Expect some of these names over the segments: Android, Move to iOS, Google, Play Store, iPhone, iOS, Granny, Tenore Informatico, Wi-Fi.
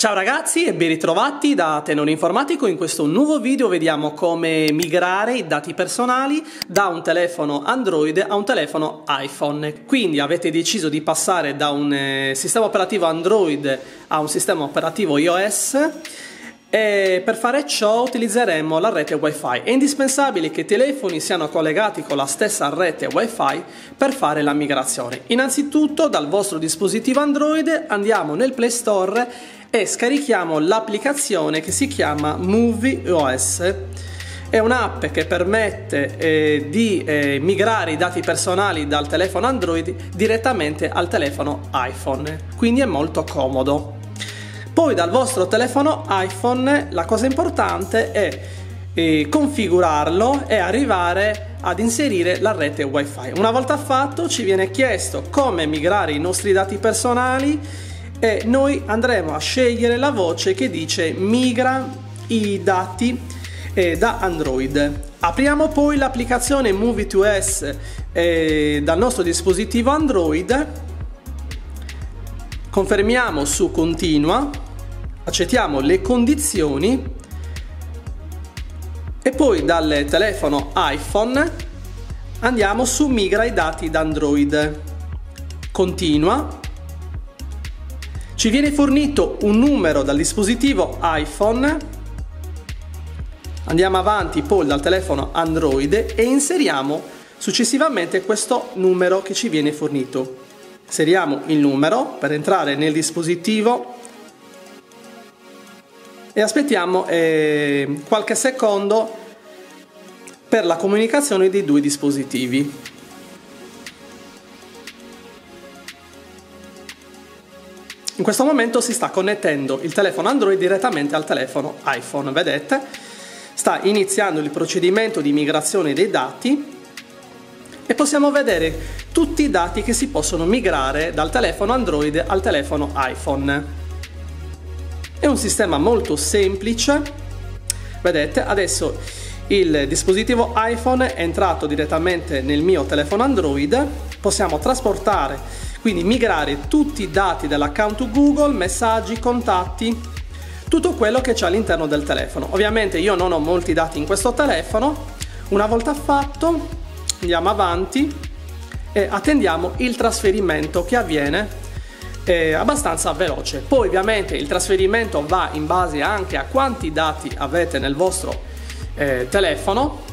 Ciao ragazzi e ben ritrovati da Tenore Informatico. In questo nuovo video vediamo come migrare i dati personali da un telefono Android a un telefono iPhone. Quindi avete deciso di passare da un sistema operativo Android a un sistema operativo iOS e per fare ciò utilizzeremo la rete Wi-Fi. È indispensabile che i telefoni siano collegati con la stessa rete Wi-Fi per fare la migrazione. Innanzitutto dal vostro dispositivo Android andiamo nel Play Store e scarichiamo l'applicazione che si chiama Move to iOS. È un'app che permette di migrare i dati personali dal telefono Android direttamente al telefono iPhone, quindi è molto comodo. Poi dal vostro telefono iPhone la cosa importante è configurarlo e arrivare ad inserire la rete Wi-Fi. Una volta fatto ci viene chiesto come migrare i nostri dati personali e noi andremo a scegliere la voce che dice migra i dati da Android. Apriamo poi l'applicazione Move to iOS dal nostro dispositivo Android, confermiamo su continua, accettiamo le condizioni e poi dal telefono iPhone andiamo su migra i dati da Android, continua, ci viene fornito un numero dal dispositivo iPhone, andiamo avanti poi dal telefono Android e inseriamo successivamente questo numero che ci viene fornito, inseriamo il numero per entrare nel dispositivo e aspettiamo qualche secondo per la comunicazione dei due dispositivi. In questo momento si sta connettendo il telefono Android direttamente al telefono iPhone, vedete? Sta iniziando il procedimento di migrazione dei dati e possiamo vedere tutti i dati che si possono migrare dal telefono Android al telefono iPhone. È un sistema molto semplice, vedete adesso il dispositivo iPhone è entrato direttamente nel mio telefono Android, possiamo trasportare, quindi migrare tutti i dati dell'account Google, messaggi, contatti, tutto quello che c'è all'interno del telefono. Ovviamente io non ho molti dati in questo telefono, una volta fatto andiamo avanti e attendiamo il trasferimento che avviene abbastanza veloce. Poi ovviamente il trasferimento va in base anche a quanti dati avete nel vostro telefono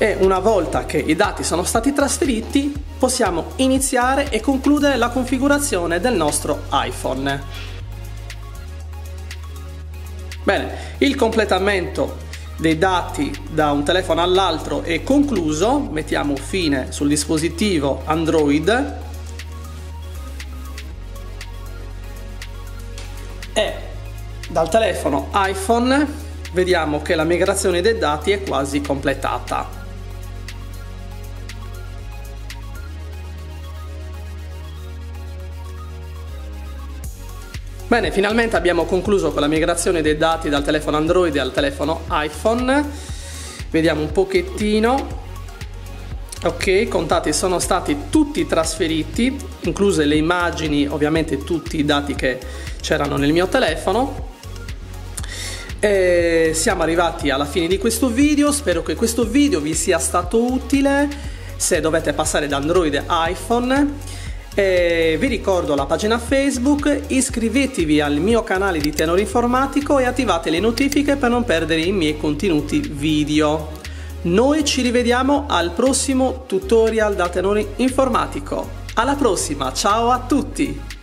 e una volta che i dati sono stati trasferiti possiamo iniziare e concludere la configurazione del nostro iPhone. Bene, il completamento dei dati da un telefono all'altro è concluso, mettiamo fine sul dispositivo Android e dal telefono iPhone vediamo che la migrazione dei dati è quasi completata. Bene, finalmente abbiamo concluso con la migrazione dei dati dal telefono Android al telefono iPhone. Vediamo un pochettino. Ok, i contatti sono stati tutti trasferiti, incluse le immagini, ovviamente tutti i dati che c'erano nel mio telefono. E siamo arrivati alla fine di questo video, spero che questo video vi sia stato utile se dovete passare da Android a iPhone. E vi ricordo la pagina Facebook, iscrivetevi al mio canale di Tenore Informatico e attivate le notifiche per non perdere i miei contenuti video. Noi ci rivediamo al prossimo tutorial da Tenore Informatico. Alla prossima, ciao a tutti!